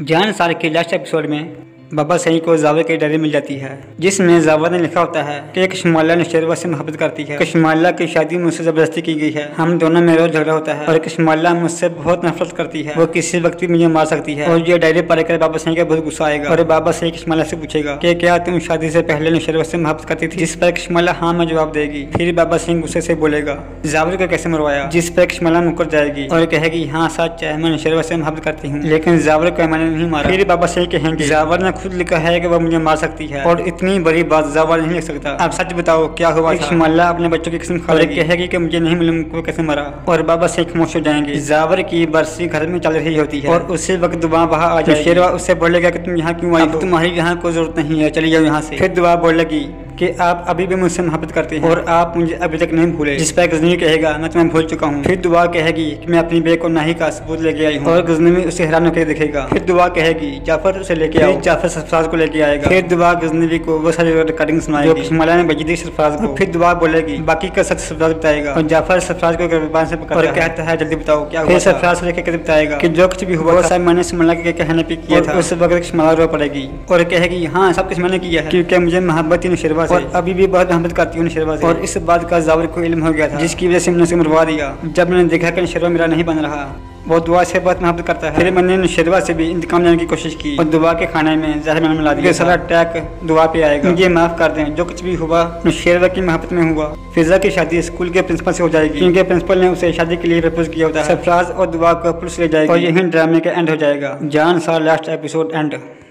जान निसार के last episode में बाबा सही को जावर की डायरी मिल जाती है, जिसमें जावर ने लिखा होता है कि कश्माला नौशेरवा से मोहब्बत करती है। कश्माला की शादी मुझसे जबरदस्ती की गई है। हम दोनों में रोज झगड़ा होता है और कश्माला मुझसे बहुत नफरत करती है। वो किसी वक्त भी मुझे मार सकती है। और ये डायरी पढ़कर बाबा सही का बहुत गुस्सा आएगा और बाबा सही कश्माला से पूछेगा कि क्या तुम शादी से पहले नौशेरवा से मोहब्बत करती थी, जिस पर कश्माला हाँ में जवाब देगी। फिर बाबा सही गुस्से से बोलेगा जावर को कैसे मरवाया, जिस पर कश्माला मुकर जाएगी और कहेगी हाँ सच है, मैं नौशेरवा से मोहब्बत करती हूँ, लेकिन जावर को मैंने नहीं मारा। फिर बाबा सही कहेंगे जावर ने खुद लिखा है कि वह मुझे मार सकती है और इतनी बड़ी बात जावर नहीं लिख सकता, आप सच बताओ क्या हुआ। कश्माला अपने बच्चों की कसम खाकर कहेगी कि मुझे नहीं मालूम को कैसे मरा, और बाबा सही खामोश हो जाएंगे। जावर की बरसी घर में चल रही होती है और उसी वक्त दुआ वहाँ आ जाए। शेरवा उससे बोलेगा कि तुम यहाँ क्यों आई, तुम्हारी यहाँ कोई जरूरत नहीं है, चली जाओ यहाँ से। फिर दुआ बोलेगी कि आप अभी भी मुझसे मोहब्बत करते हैं और आप मुझे अभी तक नहीं भूले, जिस पर गजनी कहेगा मैं तुम्हें भूल चुका हूँ। फिर दुआ कहेगी कि मैं अपनी बेको नाही का सबूत लेके आई हूँ और गजनवी उसे हैरान होकर दिखेगा। फिर दुआ कहेगी जाफर उसे लेके आओ, जाफर सरफराज को लेके आएगा। फिर दुआ गजनवी को वो सारी रिकॉर्डिंग सुनाएगी कश्माला ने बजीदी सरफराज को। फिर दुआ बोलेगी बाकी का सच सरफराज बताएगा और जाफर सरफराज को गिरफ्तार से पकड़ कहता है जल्दी बताओ क्या हुआ। फिर सरफराज लेकर बताएगा कि जो कुछ भी हुआ सब मैंने कश्माला के कहने पे किया था। उस वक्त कश्माला रो पड़ेगी और कहेगी हाँ सब कुछ मैंने किया है, क्योंकि मुझे मोहब्बत ही नौशेरवा और अभी भी बहुत मोहब्बत करती हूँ नौशेरवा से। और इस बात का जावर को इल्म हो गया था, जिसकी वजह से मैंने उसे मरवा दिया। जब मैंने देखा कि नौशेरवा मेरा नहीं बन रहा, वो दुआ से बहुत मोहब्बत करता है। फिर मैंने नौशेरवा से भी इंतकाम लेने की कोशिश की और दुआ के खाने में जहर मैंने मिला दिया। सारा अटैक दुआ पे आएगा, मुझे माफ कर दें, जो कुछ भी हुआ नौशेरवा की मोहब्बत में हुआ। फिजा की शादी स्कूल के प्रिंसिपल से हो जाएगी, क्योंकि प्रिंसिपल ने उसे शादी के लिए प्रपोज किया होता है। सरफराज और दुआ को पुलिस ले जाएगी और यही ड्रामे का एंड हो जाएगा। जान निसार लास्ट एपिसोड एंड।